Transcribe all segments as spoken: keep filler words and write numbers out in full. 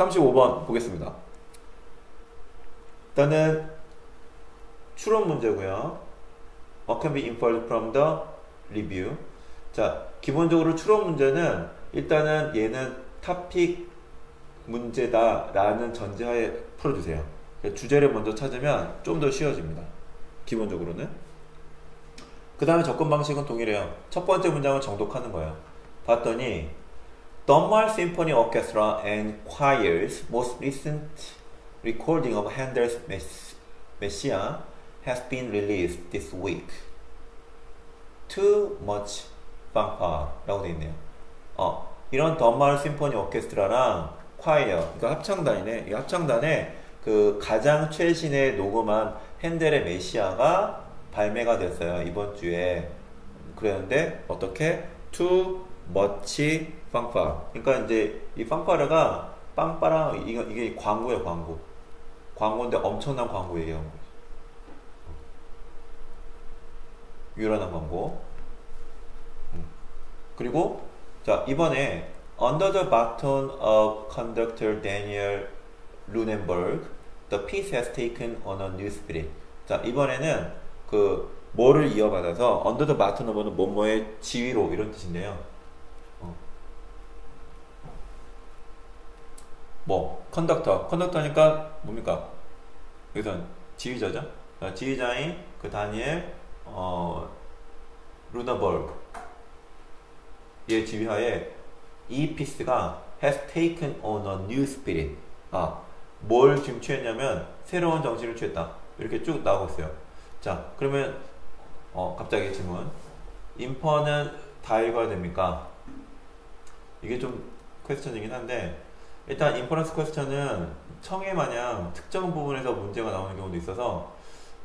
삼십오 번 보겠습니다. 일단은 추론 문제고요. What can be inferred from the review? 자, 기본적으로 추론 문제는 일단은 얘는 topic 문제다 라는 전제하에 풀어주세요. 주제를 먼저 찾으면 좀 더 쉬워집니다. 기본적으로는. 그 다음에 접근 방식은 동일해요. 첫 번째 문장을 정독하는 거예요. 봤더니 Dunmar Symphony Orchestra and Choir's most recent recording of Handel's Messiah has been released this week. Too much fanfare 라고 되어 있네요. 어, 이런 Dunmar Symphony Orchestra랑 Choir, 그러니까 합창단이네. 이 합창단의 그 가장 최신의 녹음한 핸델의 메시아가 발매가 됐어요, 이번 주에. 그랬는데 어떻게? Too much fanfare. 그러니까 이제 이 fanfare가 빵빠랑 이게, 이게 광고예요, 광고. 광고인데 엄청난 광고 얘기하는 거죠. 유란한 광고. 음. 그리고 자, 이번에 Under the baton of conductor Daniel Lunenberg, the piece has taken on a new spirit. 자, 이번에는 그 뭐를 이어받아서 Under the baton of는 뭐뭐의 지휘로, 이런 뜻인데요. 어. 뭐 컨덕터, 컨덕터니까 뭡니까? 여기서는 지휘자죠. 자, 지휘자인 그 다니엘 어, 루네버그 얘 지휘하에 이 피스가 has taken on a new spirit. 아, 뭘 지금 취했냐면 새로운 정신을 취했다. 이렇게 쭉 나오고 있어요. 자, 그러면 어, 갑자기 질문. 인퍼는 다 읽어야 됩니까? 이게 좀 퀘스천이긴 한데, 일단 인퍼런스 퀘스천은 청해 마냥 특정 부분에서 문제가 나오는 경우도 있어서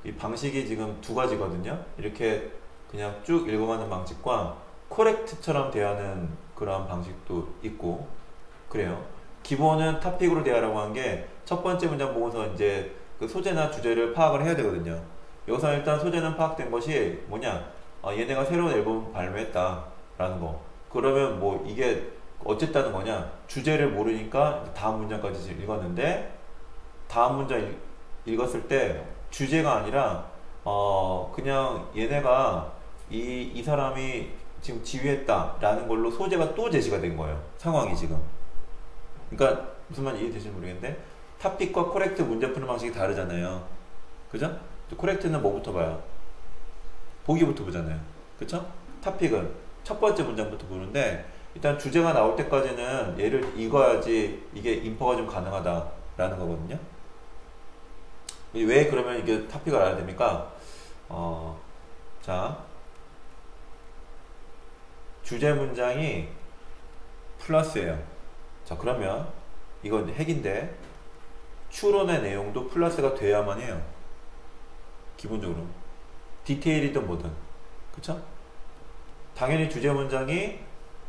이 방식이 지금 두 가지거든요. 이렇게 그냥 쭉 읽어가는 방식과 코렉트처럼 대하는 그런 방식도 있고 그래요. 기본은 토픽으로 대하라고 한 게 첫 번째 문장 보고서 이제 그 소재나 주제를 파악을 해야 되거든요. 여기서 일단 소재는 파악된 것이 뭐냐, 아, 얘네가 새로운 앨범 발매했다 라는 거. 그러면 뭐 이게 어쨌다는 거냐, 주제를 모르니까 다음 문장까지 읽었는데 다음 문장 읽, 읽었을 때 주제가 아니라 어 그냥 얘네가 이, 이 사람이 지금 지휘했다 라는 걸로 소재가 또 제시가 된 거예요, 상황이 지금. 그러니까 무슨 말인지 이해되시는지 모르겠는데 토픽과 코렉트 문제 푸는 방식이 다르잖아요, 그죠? 코렉트는 뭐부터 봐요? 보기부터 보잖아요, 그쵸? 토픽은 첫 번째 문장부터 보는데 일단 주제가 나올 때까지는 얘를 읽어야지 이게 인퍼가 좀 가능하다 라는 거거든요. 왜 그러면 이게 토픽을 알아야 됩니까? 어, 자, 주제 문장이 플러스예요. 자, 그러면 이건 핵인데 추론의 내용도 플러스가 돼야만 해요, 기본적으로. 디테일이든 뭐든, 그쵸? 당연히 주제 문장이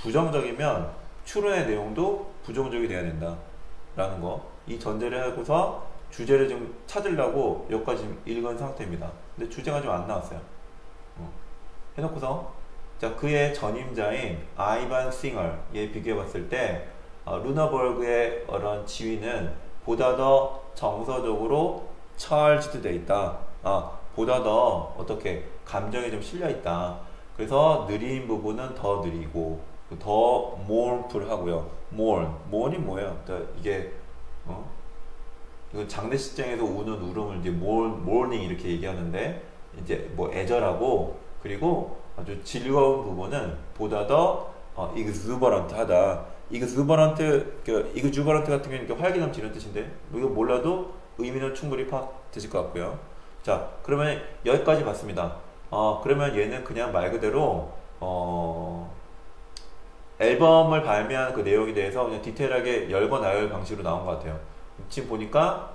부정적이면 추론의 내용도 부정적이 돼야 된다 라는 거. 이 전제를 하고서 주제를 좀 찾으려고 여기까지 지금 읽은 상태입니다. 근데 주제가 좀 안 나왔어요. 어. 해놓고서 자, 그의 전임자인 아이반 싱어 얘 비교해 봤을 때 어, 루네버그의 이런 지위는 보다 더 정서적으로 찰지드되어 있다. 아, 보다 더 어떻게 감정이 좀 실려 있다. 그래서 느린 부분은 더 느리고 더 mournful하고요. mourn, mourn이 뭐예요? 그러니까 이게 어? 이건 장례식장에서 우는 울음을 이제 mourn, mourning 이렇게 얘기하는데, 이제 뭐 애절하고, 그리고 아주 즐거운 부분은 보다 더 어, exuberant하다. exuberant, 그 exuberant 같은 경우는 이렇게 활기 넘치는 뜻인데, 이거 몰라도 의미는 충분히 파악되실 것 같고요. 자, 그러면 여기까지 봤습니다. 어, 그러면 얘는 그냥 말 그대로 어, 앨범을 발매한 그 내용에 대해서 그냥 디테일하게 열거 나열 방식으로 나온 것 같아요. 지금 보니까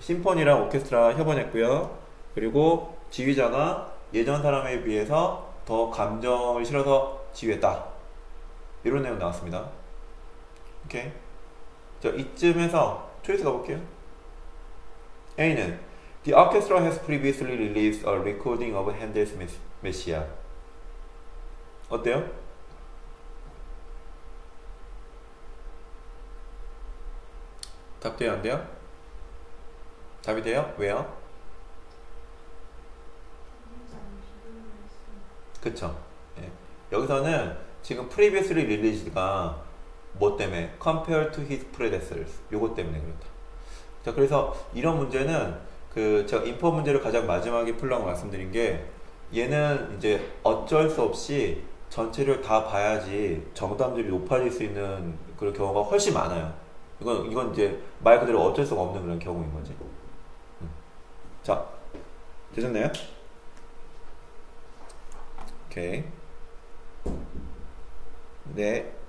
심포니랑 오케스트라 협원했고요. 그리고 지휘자가 예전 사람에 비해서 더 감정을 실어서 지휘했다, 이런 내용 나왔습니다. 오케이. 자, 이쯤에서 초이스 가볼게요. A는 The orchestra has previously released a recording of Handel's Messiah. 어때요? 답돼요, 안 돼요? 답이 돼요? 왜요? 그쵸. 예. 여기서는 지금 previously released가 뭐 때문에? compared to his predecessors. 요거 때문에 그렇다. 자, 그래서 이런 문제는 그 제가 인포 문제를 가장 마지막에 풀라고 말씀드린 게, 얘는 이제 어쩔 수 없이 전체를 다 봐야지 정답률이 높아질 수 있는 그런 경우가 훨씬 많아요. 이건, 이건 이제 말 그대로 어쩔 수가 없는 그런 경우인 거지. 음. 자, 되셨나요? 오케이. 네.